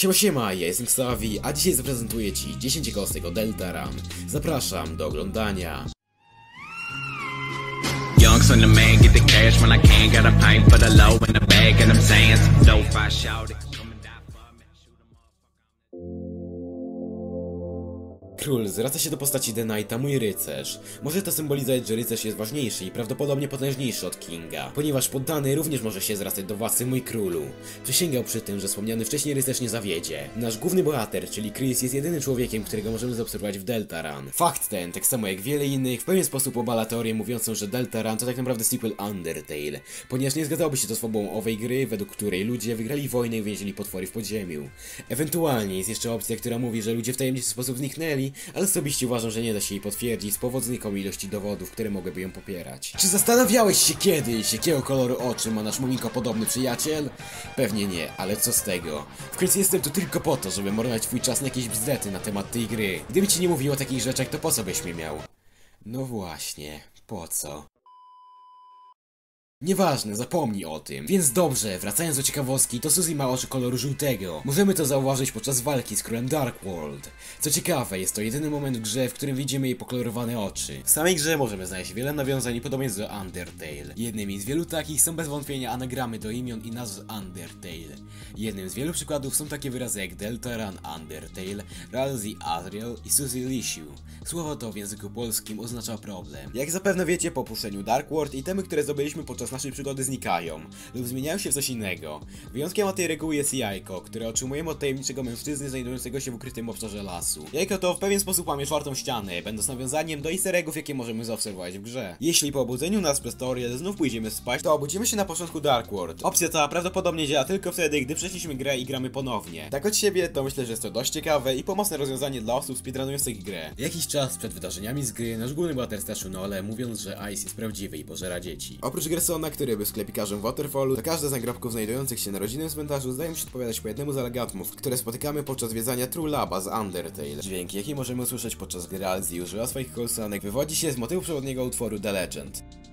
Siema siema, ja jestem Kxawi, a dzisiaj zaprezentuję Ci 10 ciekawostek o Deltarune. Zapraszam do oglądania. Król zwraca się do postaci The Knighta, mój rycerz. Może to symbolizować, że rycerz jest ważniejszy i prawdopodobnie potężniejszy od Kinga, ponieważ poddany również może się zwracać do was, mój królu. Przysięgał przy tym, że wspomniany wcześniej rycerz nie zawiedzie. Nasz główny bohater, czyli Kris, jest jedynym człowiekiem, którego możemy zaobserwować w Deltarune. Fakt ten, tak samo jak wiele innych, w pewien sposób obala teorię mówiącą, że Deltarune to tak naprawdę sequel Undertale, ponieważ nie zgadzałoby się to z fabułą owej gry, według której ludzie wygrali wojnę i więzili potwory w podziemiu. Ewentualnie jest jeszcze opcja, która mówi, że ludzie w tajemniczy sposób zniknęli, ale osobiście uważam, że nie da się jej potwierdzić z powodu znikomej ilości dowodów, które mogłyby ją popierać. Czy zastanawiałeś się kiedyś, jakiego koloru oczy ma nasz muminkopodobny przyjaciel? Pewnie nie, ale co z tego? W końcu jestem tu tylko po to, żeby marnować twój czas na jakieś bzdety na temat tej gry. Gdyby ci nie mówił o takich rzeczach, to po co byś mnie miał? No właśnie, po co? Nieważne, zapomnij o tym. Więc dobrze, wracając do ciekawostki, to Susie ma oczy koloru żółtego. Możemy to zauważyć podczas walki z królem Dark World. Co ciekawe, jest to jedyny moment w grze, w którym widzimy jej pokolorowane oczy. W samej grze możemy znaleźć wiele nawiązań i podobieństw do Undertale. Jednymi z wielu takich są bez wątpienia anagramy do imion i nazw Undertale. Jednym z wielu przykładów są takie wyrazy jak Deltarune Undertale, Ralsei Asriel i Susie Lishiu. Słowo to w języku polskim oznacza problem. Jak zapewne wiecie, po opuszczeniu Dark World itemy, które zdobyliśmy podczas naszej przygody, znikają lub zmieniają się w coś innego. Wyjątkiem od tej reguły jest jajko, które otrzymujemy od tajemniczego mężczyzny znajdującego się w ukrytym obszarze lasu. Jajko to w pewien sposób łamie czwartą ścianę, będąc nawiązaniem do easter eggów, jakie możemy zaobserwować w grze. Jeśli po obudzeniu nas przez teorię znów pójdziemy spać, to obudzimy się na początku Dark World. Opcja ta prawdopodobnie działa tylko wtedy, gdy przeszliśmy grę i gramy ponownie. Tak od siebie, to myślę, że jest to dość ciekawe i pomocne rozwiązanie dla osób speedrunujących grę. Jakiś czas przed wydarzeniami z gry nasz główny bohater straszył Noelle, mówiąc, że Ice jest prawdziwy i pożera dzieci. Oprócz który był sklepikarzem Waterfallu, za każde z nagrobków znajdujących się na rodzinnym cmentarzu zdają się odpowiadać po jednemu z alegatmów, które spotykamy podczas zwiedzania True Laba z Undertale. Dźwięk, jaki możemy usłyszeć podczas gry Ralsei używa swoich kołsanek, wywodzi się z motywu przewodniego utworu The Legend.